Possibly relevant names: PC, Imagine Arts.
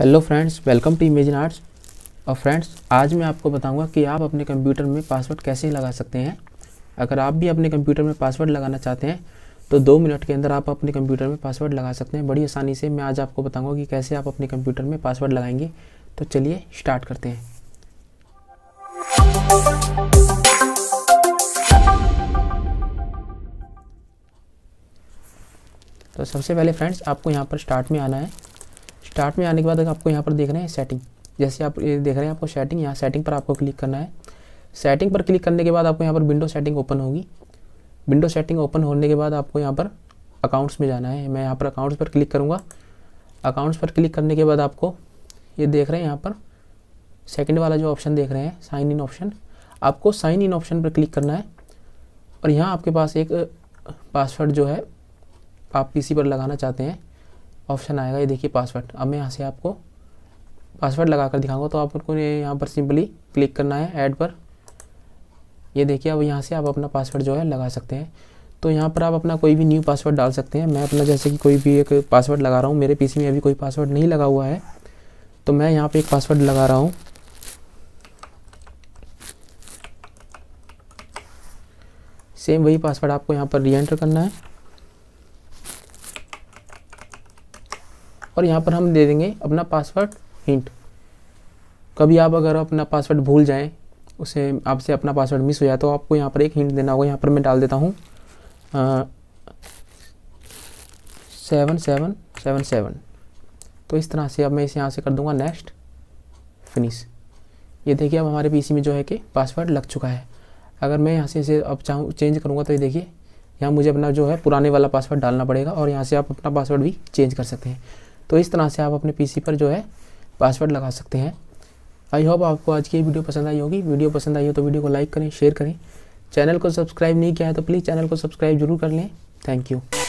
Hello friends, welcome to imagine arts. और friends, आज मैं आपको बताऊंगा कि आप अपने कंप्यूटर में पासवर्ड कैसे लगा सकते हैं। अगर आप भी अपने कंप्यूटर में पासवर्ड लगाना चाहते हैं तो 2 मिनट के अंदर आप अपने कंप्यूटर में पासवर्ड लगा सकते हैं बड़ी आसानी से। मैं आज आपको बताऊंगा कि कैसे आप अपने कंप्यूटर में पासवर्ड लगाएंगे। तो चलिए स्टार्ट करते हैं। तो सबसे पहले फ्रेंड्स, आपको यहाँ पर स्टार्ट में आना है। स्टार्ट में आने के बाद आपको यहाँ पर देखना है सेटिंग। जैसे आप ये देख रहे हैं, आपको सेटिंग, यहाँ सेटिंग पर आपको क्लिक करना है। सेटिंग पर क्लिक करने के बाद आपको यहाँ पर विंडो सेटिंग ओपन होगी। विंडो सेटिंग ओपन होने के बाद आपको यहाँ पर अकाउंट्स में जाना है। मैं यहाँ पर अकाउंट्स पर क्लिक करूँगा। अकाउंट्स पर क्लिक करने के बाद आपको ये देख रहे हैं, यहाँ पर सेकेंड वाला जो ऑप्शन देख रहे हैं, साइन इन ऑप्शन, आपको साइन इन ऑप्शन पर क्लिक करना है। और यहाँ आपके पास एक पासवर्ड जो है आप PC पर लगाना चाहते हैं ऑप्शन आएगा, ये देखिए पासवर्ड। अब मैं यहाँ से आपको पासवर्ड लगा कर दिखाऊंगा। तो आपको यहाँ पर सिंपली क्लिक करना है ऐड पर। ये देखिए, अब यहाँ से आप अपना पासवर्ड जो है लगा सकते हैं। तो यहाँ पर आप अपना कोई भी न्यू पासवर्ड डाल सकते हैं। मैं अपना जैसे कि कोई भी एक पासवर्ड लगा रहा हूँ। मेरे PC में अभी कोई पासवर्ड नहीं लगा हुआ है, तो मैं यहाँ पर एक पासवर्ड लगा रहा हूँ। सेम वही पासवर्ड आपको यहाँ पर रीएंटर करना है। और यहाँ पर हम दे देंगे अपना पासवर्ड हिंट। कभी आप अगर अपना पासवर्ड भूल जाएं, उसे आपसे अपना पासवर्ड मिस हो जाए, तो आपको यहाँ पर एक हिंट देना होगा। यहाँ पर मैं डाल देता हूँ 7777। तो इस तरह से अब मैं इसे यहाँ से कर दूँगा नेक्स्ट, फिनिश। ये देखिए, अब हमारे PC में जो है कि पासवर्ड लग चुका है। अगर मैं यहाँ से इसे अब चाहूँ चेंज करूँगा तो ये देखिए, यहाँ मुझे अपना जो है पुराने वाला पासवर्ड डालना पड़ेगा। और यहाँ से आप अपना पासवर्ड भी चेंज कर सकते हैं। तो इस तरह से आप अपने PC पर जो है पासवर्ड लगा सकते हैं। आई होप आपको आज की वीडियो पसंद आई होगी। वीडियो पसंद आई हो तो वीडियो को लाइक करें, शेयर करें। चैनल को सब्सक्राइब नहीं किया है तो प्लीज़ चैनल को सब्सक्राइब जरूर कर लें। Thank you.